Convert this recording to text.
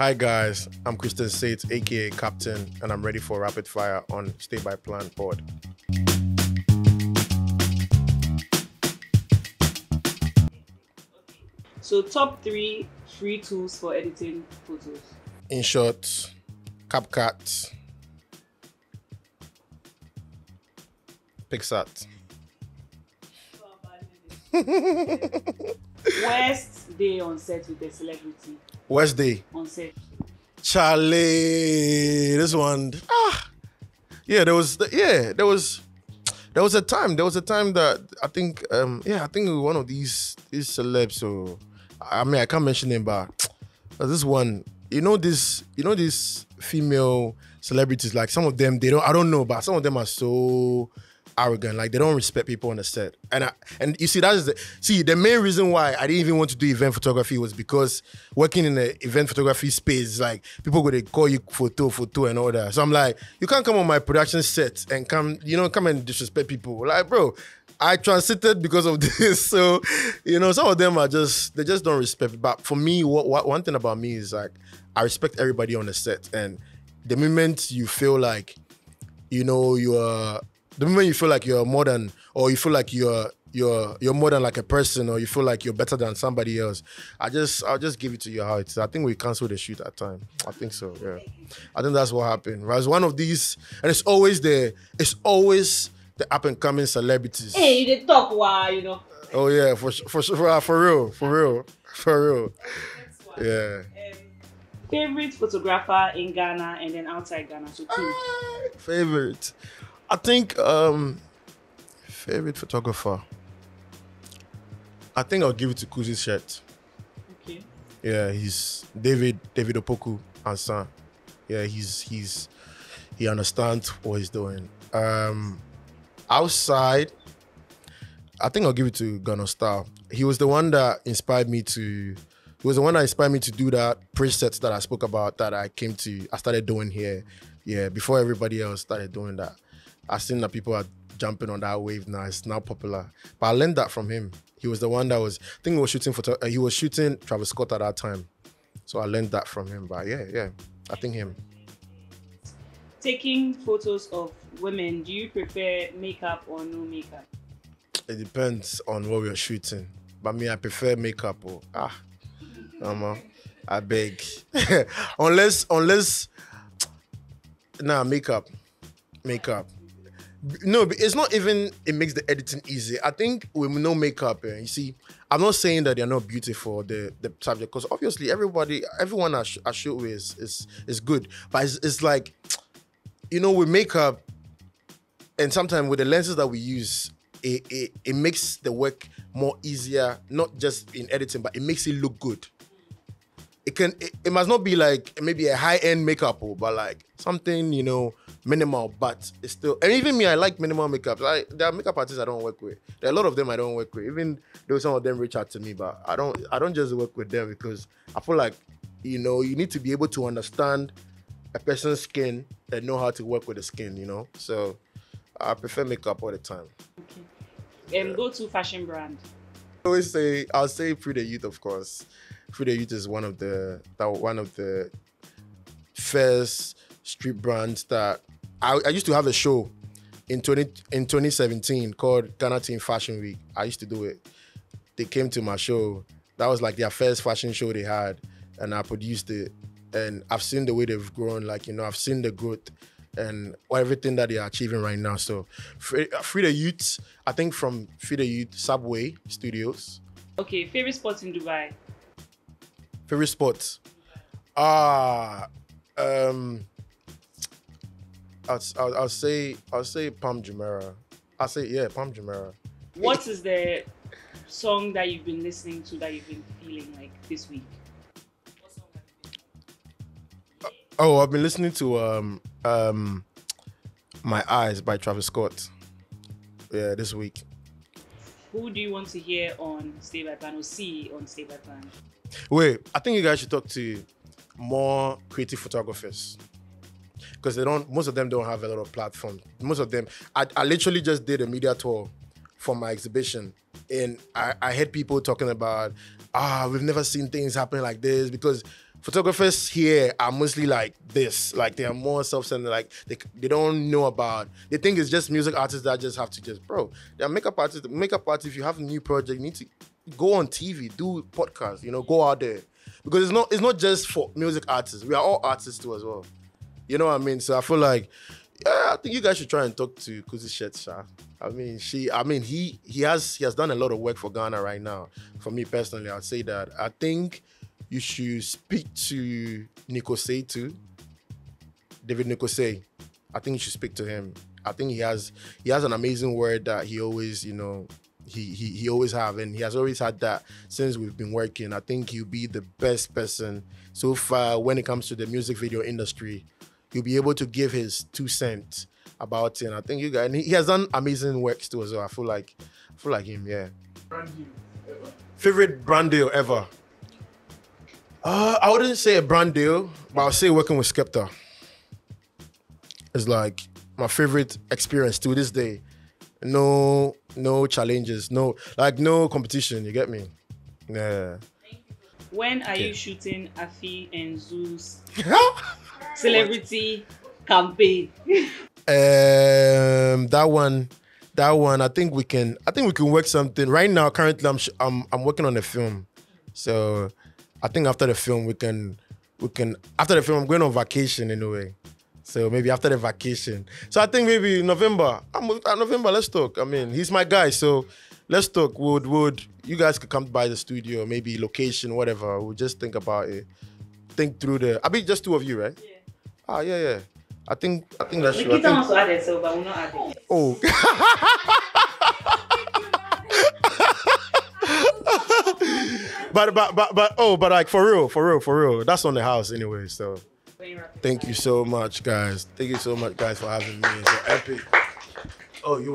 Hi guys, I'm Christian Saint, aka Captain, and I'm ready for rapid fire on Stay By Plan Pod. So top 3 free tools for editing photos. InShot, CapCut, PicsArt. Worst day on set with a celebrity. Worst day on set. Charlie, this one. There was a time that I think one of these celebs. So I mean, I can't mention him, but this one, this female celebrities, like some of them, I don't know, but some of them are so arrogant, like they don't respect people on the set. And you see, the main reason why I didn't even want to do event photography was because working in the event photography space, like people go to call you photo and all that. So I'm like, you can't come on my production set and come and disrespect people. Like, bro, I transited because of this. So, some of them are they just don't respect. But for me, one thing about me is like, I respect everybody on the set. And the moment you feel like, you're more than, or you feel like you're more than like a person, or you feel like you're better than somebody else, I'll just give it to you how it is. I think we canceled the shoot at time. I think so. Yeah, I think that's what happened. Right, it's one of these, and it's always the up and coming celebrities. Hey, you did talk why Oh yeah, for real. Yeah. Favorite photographer in Ghana and then outside Ghana. So two. Favorite. I think favorite photographer, I think I'll give it to Kuzishetsa. Okay. Yeah, he's David Opoku Ansah. Yeah, he understands what he's doing. Outside, I think I'll give it to Gano Star. He was the one that inspired me to do that preset that I spoke about, that I started doing here. Yeah, before everybody else started doing that. I've seen that people are jumping on that wave now. It's now popular. But I learned that from him. He was the one that he was shooting Travis Scott at that time. So I learned that from him. But yeah, I think him. Taking photos of women, do you prefer makeup or no makeup? It depends on what we're shooting. But me, I prefer makeup. I beg. Makeup. No, but it's not even, it makes the editing easy. I think with no makeup, you see, I'm not saying that they're not beautiful, the subject, because obviously everyone I shoot with is good. But it's like, with makeup, and sometimes with the lenses that we use, it makes the work more easier, not just in editing, but it makes it look good. It must not be like maybe a high-end makeup, but like something, minimal, but it's still, and even me, I like minimal makeup. Like, there are makeup artists I don't work with. There are a lot of them I don't work with. Even though some of them reach out to me, but I don't just work with them, because I feel like, you need to be able to understand a person's skin and know how to work with the skin, So I prefer makeup all the time. Okay. Yeah. Go to fashion brand. I'll say Free the Youth, of course. Free the Youth is one of the first street brands that I used to have a show in 2017 called Ghana Team Fashion Week. I used to do it. They came to my show. That was like their first fashion show they had, and I produced it. And I've seen the way they've grown. Like, I've seen the growth and everything that they are achieving right now. So Free the Youth, I think from Free the Youth, Subway Studios. Okay, favorite spots in Dubai. Favorite sports? I'll say Palm Jumeirah. Palm Jumeirah. What is the song that you've been listening to that you've been feeling like this week? What song have you been listening to? I've been listening to My Eyes by Travis Scott. Yeah, this week. Who do you want to hear on Stay By Plan or see on Stay By Plan? Wait, I think you guys should talk to more creative photographers, because most of them don't have a lot of platform. Most of them, I literally just did a media tour for my exhibition, and I heard people talking about, we've never seen things happen like this, because photographers here are mostly like this. Like they are more self-centered. Like they don't know about. They think it's just music artists that just have to just bro. They're makeup artists. Makeup artists. If you have a new project, you need to go on TV, do podcasts. You know, go out there because it's not just for music artists. We are all artists too as well. You know what I mean? So I feel like. Yeah, I think you guys should try and talk to Kuzishetsa. I mean, he has done a lot of work for Ghana right now. For me personally, I'd say that. I think you should speak to Nikosei too. David Nikosei. I think you should speak to him. I think he has an amazing word that he always, you know, he always have, and he has always had that since we've been working. I think he'll be the best person so far when it comes to the music video industry. You'll be able to give his 2 cents about it. And I think you guys, and he has done amazing works too as well. I feel like him, yeah. Brand deal ever. Favorite brand deal ever? I wouldn't say a brand deal, but I'll say working with Skepta. It's like my favorite experience to this day. No challenges, no competition, you get me? Yeah. When are you shooting Afi and Zeus? Celebrity campaign. that one. I think we can work something. Right now, currently, I'm working on a film, so I think after the film we can. After the film, I'm going on vacation anyway, so maybe after the vacation. So I think maybe November. November. Let's talk. I mean, he's my guy, so let's talk. Would you guys could come by the studio? Maybe location, whatever. We'll just think about it. Think through the. I mean, just two of you, right? Yeah. Ah, yeah. I think that's true. Nikita wants to add it, so but we'll not add it. Oh. but like for real. That's on the house anyway. So. Thank you so much, guys. Thank you so much, guys, for having me. It's so epic. Oh, you.